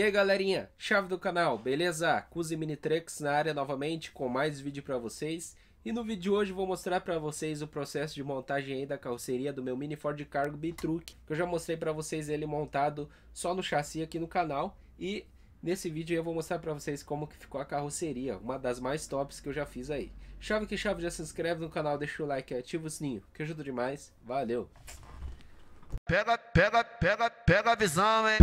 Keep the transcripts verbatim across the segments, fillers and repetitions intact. E aí galerinha, chave do canal, beleza? Kuse Minetrucks na área novamente com mais vídeo para vocês. E no vídeo de hoje vou mostrar para vocês o processo de montagem aí da carroceria do meu mini Ford Cargo Bitruck, que eu já mostrei para vocês ele montado só no chassi aqui no canal. E nesse vídeo eu vou mostrar para vocês como que ficou a carroceria, uma das mais tops que eu já fiz aí. Chave que chave, já se inscreve no canal, deixa o like e ativa o sininho, que ajuda demais, valeu! Pega, pega, pega, pega a visão, hein?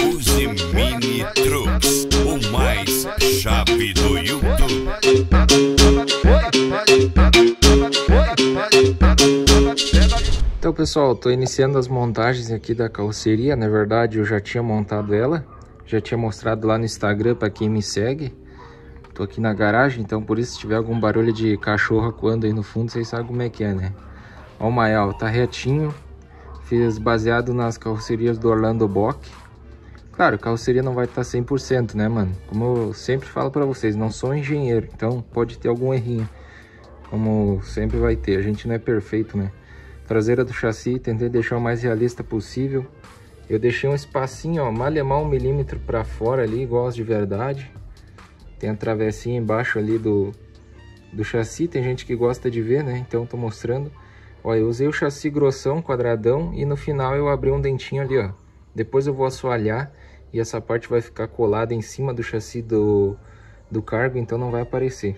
Kuse Minetrucks, o mais chave do YouTube. Então pessoal, tô iniciando as montagens aqui da carroceria. Na verdade eu já tinha montado ela, já tinha mostrado lá no Instagram para quem me segue. Tô aqui na garagem, então por isso se tiver algum barulho de cachorro acuando aí no fundo, vocês sabem como é que é, né? Ó o Maial, tá retinho. Fiz baseado nas carrocerias do Orlando Bock. Claro, carroceria não vai estar cem por cento, né, mano? Como eu sempre falo pra vocês, não sou engenheiro, então pode ter algum errinho. Como sempre vai ter, a gente não é perfeito, né? Traseira do chassi, tentei deixar o mais realista possível. Eu deixei um espacinho, ó, malemar um milímetro pra fora ali, igual as de verdade. Tem a travessinha embaixo ali do, do chassi, tem gente que gosta de ver, né? Então tô mostrando. Ó, eu usei o chassi grossão, quadradão, e no final eu abri um dentinho ali, ó. Depois eu vou assoalhar e essa parte vai ficar colada em cima do chassi do, do cargo, então não vai aparecer.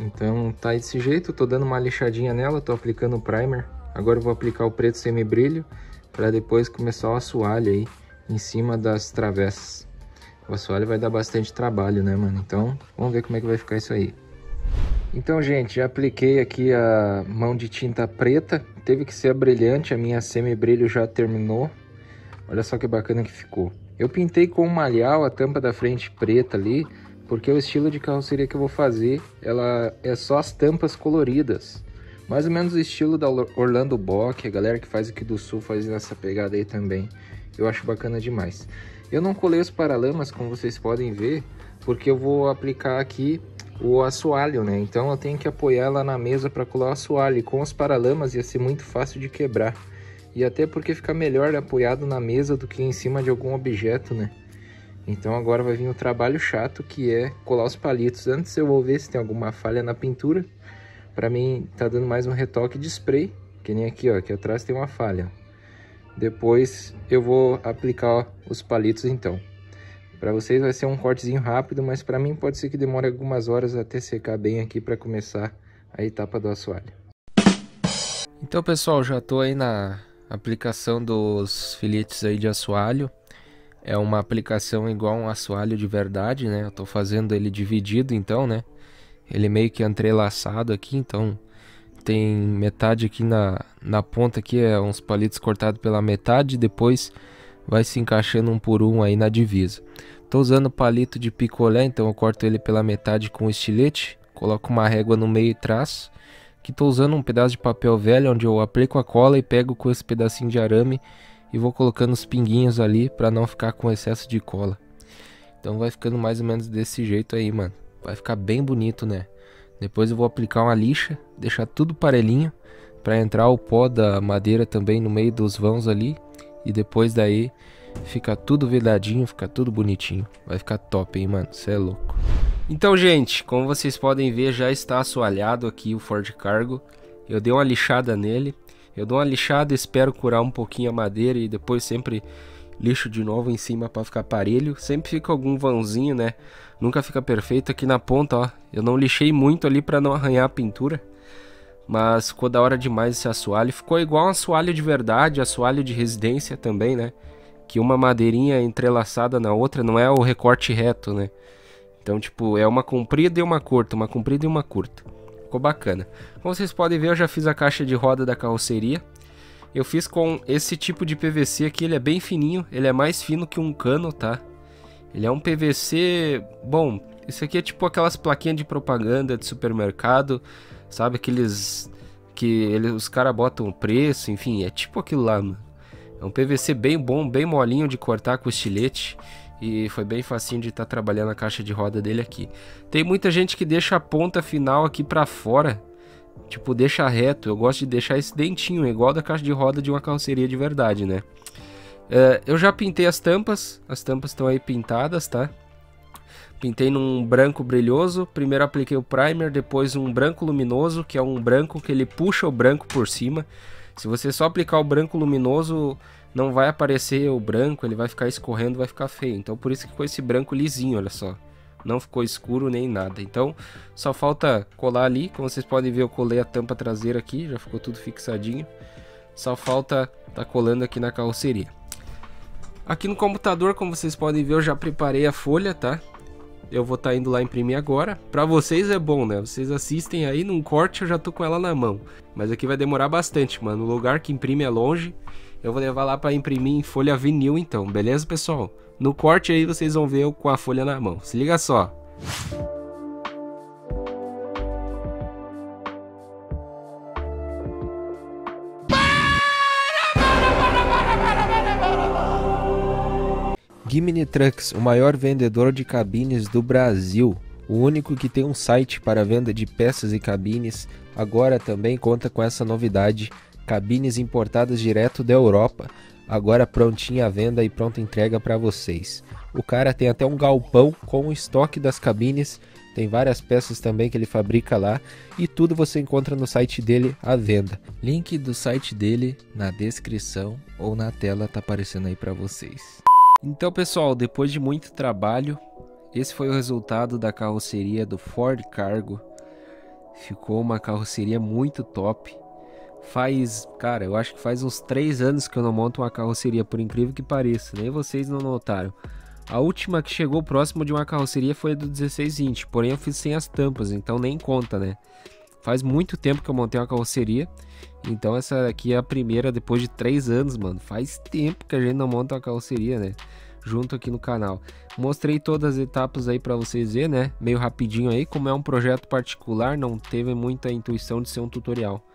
Então tá desse jeito, tô dando uma lixadinha nela, tô aplicando o primer. Agora eu vou aplicar o preto semibrilho para depois começar o assoalho aí em cima das travessas. O assoalho vai dar bastante trabalho, né, mano? Então vamos ver como é que vai ficar isso aí. Então, gente, já apliquei aqui a mão de tinta preta. Teve que ser a brilhante, a minha semi-brilho já terminou. Olha só que bacana que ficou. Eu pintei com um malhau a tampa da frente preta ali, porque o estilo de carroceria que eu vou fazer, ela é só as tampas coloridas. Mais ou menos o estilo da Orlando Bock, a galera que faz aqui do sul faz essa pegada aí também. Eu acho bacana demais. Eu não colei os paralamas, como vocês podem ver, porque eu vou aplicar aqui o assoalho, né? Então eu tenho que apoiar ela na mesa para colar o assoalho. E com os paralamas ia ser muito fácil de quebrar. E até porque fica melhor apoiado na mesa do que em cima de algum objeto, né? Então agora vai vir o trabalho chato, que é colar os palitos. Antes eu vou ver se tem alguma falha na pintura. Para mim tá dando mais um retoque de spray, que nem aqui, ó, aqui atrás tem uma falha. Depois eu vou aplicar, ó, os palitos então. Para vocês vai ser um cortezinho rápido, mas para mim pode ser que demore algumas horas até secar bem aqui para começar a etapa do assoalho. Então pessoal, já estou aí na aplicação dos filetes aí de assoalho. É uma aplicação igual um assoalho de verdade, né? Eu estou fazendo ele dividido então, né? Ele é meio que entrelaçado aqui, então tem metade aqui na, na ponta aqui, é uns palitos cortados pela metade, depois vai se encaixando um por um aí na divisa. Estou usando palito de picolé, então eu corto ele pela metade com estilete, coloco uma régua no meio e traço. Aqui estou usando um pedaço de papel velho, onde eu aplico a cola e pego com esse pedacinho de arame e vou colocando os pinguinhos ali para não ficar com excesso de cola. Então vai ficando mais ou menos desse jeito aí, mano. Vai ficar bem bonito, né? Depois eu vou aplicar uma lixa, deixar tudo parelhinho para entrar o pó da madeira também no meio dos vãos ali. E depois daí fica tudo vedadinho, fica tudo bonitinho. Vai ficar top, hein, mano? Cê é louco. Então, gente, como vocês podem ver, já está assoalhado aqui o Ford Cargo. Eu dei uma lixada nele. Eu dou uma lixada, espero curar um pouquinho a madeira e depois sempre lixo de novo em cima para ficar parelho. Sempre fica algum vãozinho, né? Nunca fica perfeito. Aqui na ponta, ó, eu não lixei muito ali para não arranhar a pintura. Mas ficou da hora demais esse assoalho. Ficou igual um assoalho de verdade, assoalho de residência também, né? Que uma madeirinha entrelaçada na outra, não é o recorte reto, né? Então, tipo, é uma comprida e uma curta, uma comprida e uma curta. Ficou bacana. Como vocês podem ver, eu já fiz a caixa de roda da carroceria. Eu fiz com esse tipo de P V C aqui, ele é bem fininho, ele é mais fino que um cano, tá? Ele é um P V C... Bom, isso aqui é tipo aquelas plaquinhas de propaganda de supermercado... Sabe aqueles que ele, os caras botam o preço, enfim, é tipo aquilo lá, mano. É um P V C bem bom, bem molinho de cortar com estilete. E foi bem facinho de estar tá trabalhando a caixa de roda dele aqui. Tem muita gente que deixa a ponta final aqui pra fora. Tipo, deixa reto. Eu gosto de deixar esse dentinho, igual da caixa de roda de uma carroceria de verdade, né? Uh, eu já pintei as tampas, as tampas estão aí pintadas, tá? Pintei num branco brilhoso, primeiro apliquei o primer, depois um branco luminoso, que é um branco que ele puxa o branco por cima. Se você só aplicar o branco luminoso, não vai aparecer o branco, ele vai ficar escorrendo, vai ficar feio. Então por isso que ficou esse branco lisinho, olha só. Não ficou escuro nem nada. Então só falta colar ali, como vocês podem ver eu colei a tampa traseira aqui, já ficou tudo fixadinho. Só falta tá colando aqui na carroceria. Aqui no computador, como vocês podem ver, eu já preparei a folha, tá? Eu vou estar indo lá imprimir agora. Pra vocês é bom, né? Vocês assistem aí, num corte eu já tô com ela na mão. Mas aqui vai demorar bastante, mano. O lugar que imprime é longe. Eu vou levar lá pra imprimir em folha vinil então, beleza, pessoal? No corte aí vocês vão ver eu com a folha na mão. Se liga só. Gui Mine Trucks, o maior vendedor de cabines do Brasil, o único que tem um site para venda de peças e cabines, agora também conta com essa novidade, cabines importadas direto da Europa, agora prontinha a venda e pronta entrega para vocês. O cara tem até um galpão com o estoque das cabines, tem várias peças também que ele fabrica lá e tudo você encontra no site dele à venda. Link do site dele na descrição ou na tela tá aparecendo aí para vocês. Então pessoal, depois de muito trabalho, esse foi o resultado da carroceria do Ford Cargo. Ficou uma carroceria muito top. Faz, cara, eu acho que faz uns três anos que eu não monto uma carroceria, por incrível que pareça, nem vocês não notaram. A última que chegou próximo de uma carroceria foi a do dezesseis vinte, porém eu fiz sem as tampas, então nem conta, né? Faz muito tempo que eu montei uma carroceria, então essa aqui é a primeira depois de três anos, mano. Faz tempo que a gente não monta uma carroceria, né? Junto aqui no canal. Mostrei todas as etapas aí pra vocês verem, né? Meio rapidinho aí, como é um projeto particular, não teve muita intuição de ser um tutorial.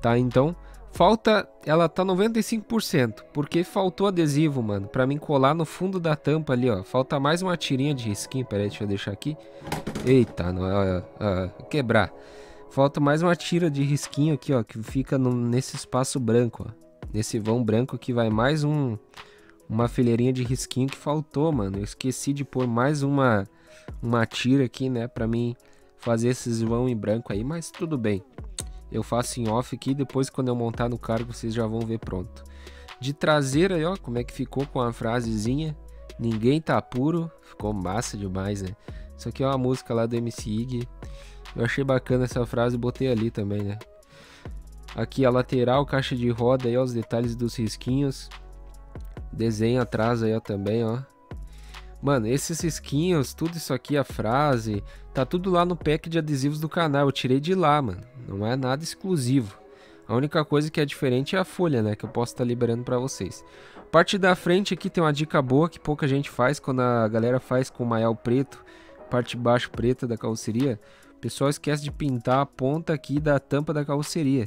Tá, então, falta... Ela tá noventa e cinco por cento, porque faltou adesivo, mano, pra mim colar no fundo da tampa ali, ó. Falta mais uma tirinha de risquinho, peraí, deixa eu deixar aqui. Eita, não, ó, ó, quebrar. Falta mais uma tira de risquinho aqui, ó, que fica no, nesse espaço branco, ó. Nesse vão branco que vai mais um, uma fileirinha de risquinho que faltou, mano. Eu esqueci de pôr mais uma, uma tira aqui, né, pra mim fazer esses vão em branco aí, mas tudo bem. Eu faço em off aqui, depois quando eu montar no cargo vocês já vão ver pronto. De traseira aí, ó, como é que ficou com a frasezinha. Ninguém tá puro, ficou massa demais, né? Isso aqui é uma música lá do M C Iggy. Eu achei bacana essa frase e botei ali também, né? Aqui a lateral, caixa de roda aí, ó, os detalhes dos risquinhos. Desenho atrás aí, ó, também, ó. Mano, esses risquinhos, tudo isso aqui, a frase, tá tudo lá no pack de adesivos do canal. Eu tirei de lá, mano. Não é nada exclusivo. A única coisa que é diferente é a folha, né? Que eu posso estar liberando pra vocês. Parte da frente aqui tem uma dica boa que pouca gente faz. Quando a galera faz com maial preto, parte baixa preta da carroceria, o pessoal esquece de pintar a ponta aqui da tampa da carroceria.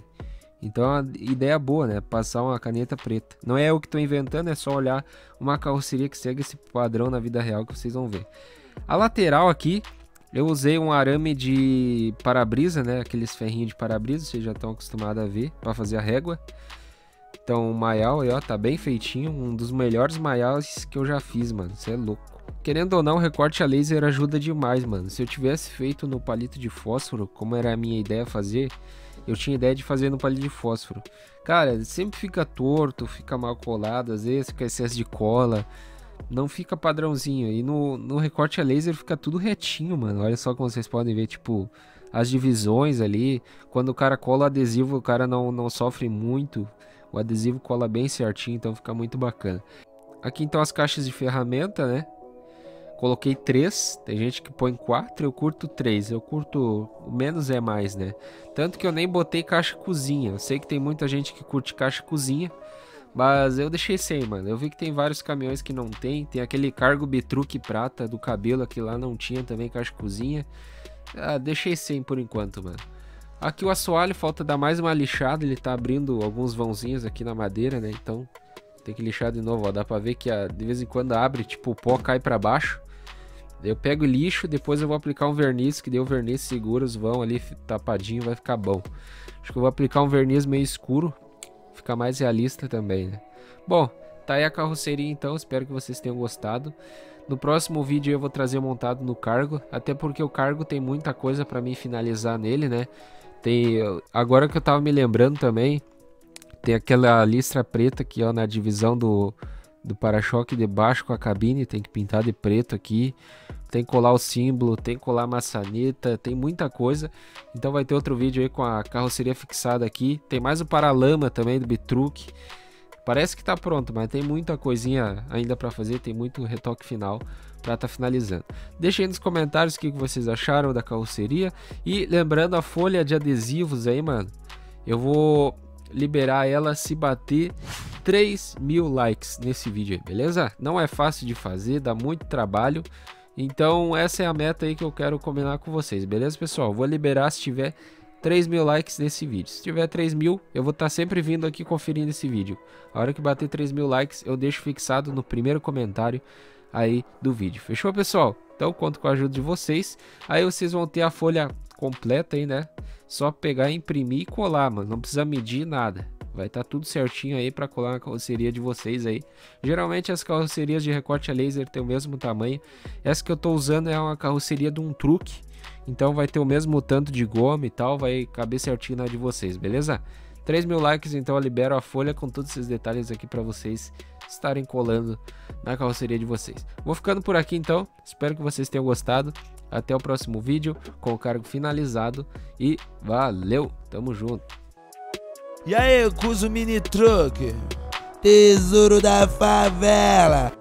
Então é uma ideia boa, né? Passar uma caneta preta. Não é eu que estou inventando, é só olhar uma carroceria que segue esse padrão na vida real que vocês vão ver. A lateral aqui, eu usei um arame de para-brisa, né? Aqueles ferrinhos de para-brisa, vocês já estão acostumados a ver, para fazer a régua. Então o maial aí, ó, tá bem feitinho. Um dos melhores maiais que eu já fiz, mano. Isso é louco. Querendo ou não, o recorte a laser ajuda demais, mano. Se eu tivesse feito no palito de fósforo, como era a minha ideia fazer... Eu tinha ideia de fazer no palito de fósforo. Cara, sempre fica torto, fica mal colado, às vezes fica excesso de cola. Não fica padrãozinho. E no, no recorte a laser fica tudo retinho, mano. Olha só como vocês podem ver, tipo, as divisões ali. Quando o cara cola o adesivo, o cara não, não sofre muito. O adesivo cola bem certinho, então fica muito bacana. Aqui então as caixas de ferramenta, né? Coloquei três, tem gente que põe quatro, eu curto três, eu curto o menos é mais, né? Tanto que eu nem botei caixa cozinha, eu sei que tem muita gente que curte caixa cozinha, mas eu deixei sem, mano. Eu vi que tem vários caminhões que não tem, tem aquele Cargo Bitruck prata do cabelo, que lá não tinha também caixa cozinha. Ah, deixei sem por enquanto, mano. Aqui o assoalho, falta dar mais uma lixada, ele tá abrindo alguns vãozinhos aqui na madeira, né? Então tem que lixar de novo, ó, dá pra ver que a, de vez em quando abre, tipo o pó cai pra baixo. Eu pego o lixo, depois eu vou aplicar um verniz, que deu verniz segura os vão ali tapadinho, vai ficar bom. Acho que eu vou aplicar um verniz meio escuro, fica mais realista também, né? Bom, tá aí a carroceria então, espero que vocês tenham gostado. No próximo vídeo eu vou trazer montado no cargo, até porque o cargo tem muita coisa pra mim finalizar nele, né? Tem, agora que eu tava me lembrando também, tem aquela listra preta aqui ó, na divisão do, do para-choque de baixo com a cabine, tem que pintar de preto aqui, tem que colar o símbolo, tem que colar a maçaneta, tem muita coisa. Então vai ter outro vídeo aí com a carroceria fixada aqui, tem mais o paralama também do Bitruck. Parece que tá pronto, mas tem muita coisinha ainda para fazer, tem muito retoque final para tá finalizando. Deixem aí nos comentários o que vocês acharam da carroceria e lembrando a folha de adesivos aí, mano. Eu vou liberar ela se bater três mil likes nesse vídeo aí, beleza? Não é fácil de fazer, dá muito trabalho. Então essa é a meta aí que eu quero combinar com vocês, beleza, pessoal? Vou liberar se tiver três mil likes nesse vídeo. Se tiver três mil, eu vou estar tá sempre vindo aqui conferindo esse vídeo. A hora que bater três mil likes, eu deixo fixado no primeiro comentário aí do vídeo. Fechou, pessoal? Então conto com a ajuda de vocês. Aí vocês vão ter a folha completa aí, né? Só pegar, imprimir e colar, mano. Não precisa medir nada. Vai estar tá tudo certinho aí para colar na carroceria de vocês aí. Geralmente as carrocerias de recorte a laser tem o mesmo tamanho. Essa que eu tô usando é uma carroceria de um truque. Então vai ter o mesmo tanto de goma e tal, vai caber certinho na de vocês, beleza? três mil likes, então eu libero a folha com todos esses detalhes aqui para vocês estarem colando na carroceria de vocês. Vou ficando por aqui então, espero que vocês tenham gostado. Até o próximo vídeo com o cargo finalizado e valeu, tamo junto. E aí, Kuse Minetruck, tesouro da favela.